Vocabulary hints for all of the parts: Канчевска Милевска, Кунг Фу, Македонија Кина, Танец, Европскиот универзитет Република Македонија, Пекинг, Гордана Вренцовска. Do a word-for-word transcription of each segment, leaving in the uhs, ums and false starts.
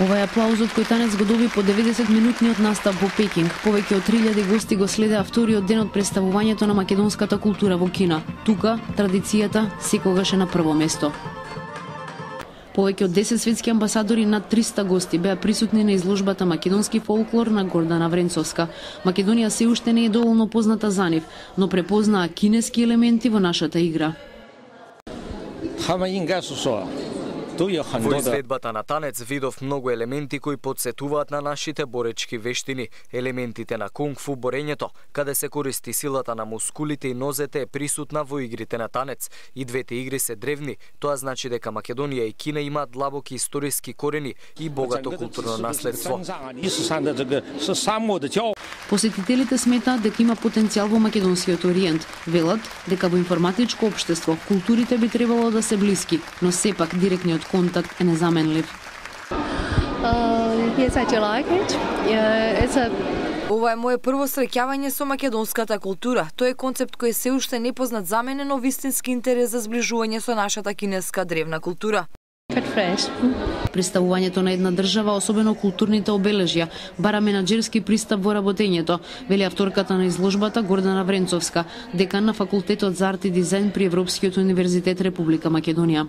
Ова е аплаузот кој Танец го доби по деведесет минутниот настав во Пекинг. Повеќе од три илјади гости го следеа вториот ден од представувањето на македонската култура во Кина. Тука, традицијата секогаш е на прво место. Повеќе од десет светски амбасадори и над триста гости беа присутни на изложбата Македонски фолклор на Гордана Вренцовска. Македонија се уште не е доволно позната за нив, но препознаа кинески елементи во нашата игра. Во изведбата на танец видов многу елементи кои потсетуваат на нашите боречки вештини. Елементите на кунг фу борењето, каде се користи силата на мускулите и нозете, е присутна во игрите на танец. И двете игри се древни, тоа значи дека Македонија и Кина имаат длабоки историски корени и богато културно наследство. Посетителите сметаат дека има потенцијал во македонскиот ориент. Велат дека во информатичко општество културите би требало да се блиски, но сепак директниот контакт е незаменлив. Uh, yes, I do like it. Yeah, it's a... Ова е моје прво среќавање со македонската култура. Тој е концепт кој се уште непознат за мене, но вистински интерес за сближување со нашата кинеска древна култура. Представувањето на една држава, особено културните обележја, бара менаџерски пристап во работењето, вели авторката на изложбата Гордана Вренцовска, декан на факултетот за арт и дизајн при Европскиот универзитет Република Македонија.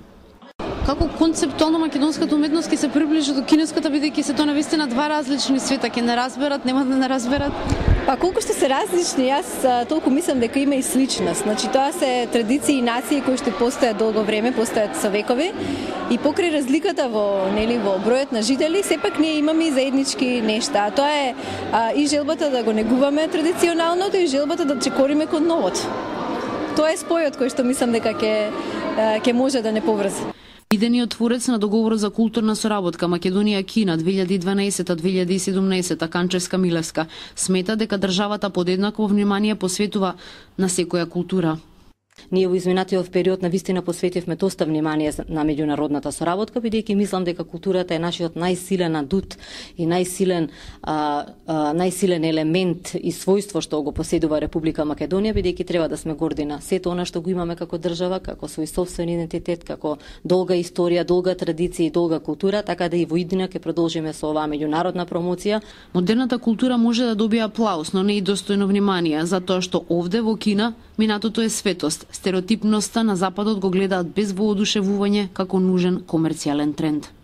Како концептуално македонската уметност ќе се приближи до кинеската, бидејќи се тоа навистина два различни света, ќе не разберат, нема да не разберат. Па колку што се различни, јас толку мислам дека има и сличност. Значи тоа се традиции и нации кои што постојат долго време, постојат со векови, и покрај разликата во нели во бројот на жители, сепак ние имаме и заеднички нешта. А тоа е а, и желбата да го негуваме традиционалното и желбата да чекориме кон новот. Тоа е спојот кој што мислам дека ќе ќе може да не поврзе. Идениот творец на договор за културна соработка Македонија-Кина две илјади и дванаесета - две илјади и седумнаесета Канчевска Милевска смета дека државата подеднакво внимание посветува на секоја култура. Ние во изминатиот период на вистина посветивме доста внимание на меѓународната соработка, бидејќи мислам дека културата е нашиот најсилен адут и најсилен а, а, најсилен елемент и својство што го поседува Република Македонија, бидејќи треба да сме горди на сето она што го имаме како држава, како свој собствен идентитет, како долга историја, долга традиција и долга култура, така да и во иднина ќе продолжиме со оваа меѓународна промоција. Модерната култура може да добие аплауз, но не и достојно внимание, затоа што овде во Кина минатото е светост. Стереотипноста на Западот го гледаат без воодушевување како нужен комерцијален тренд.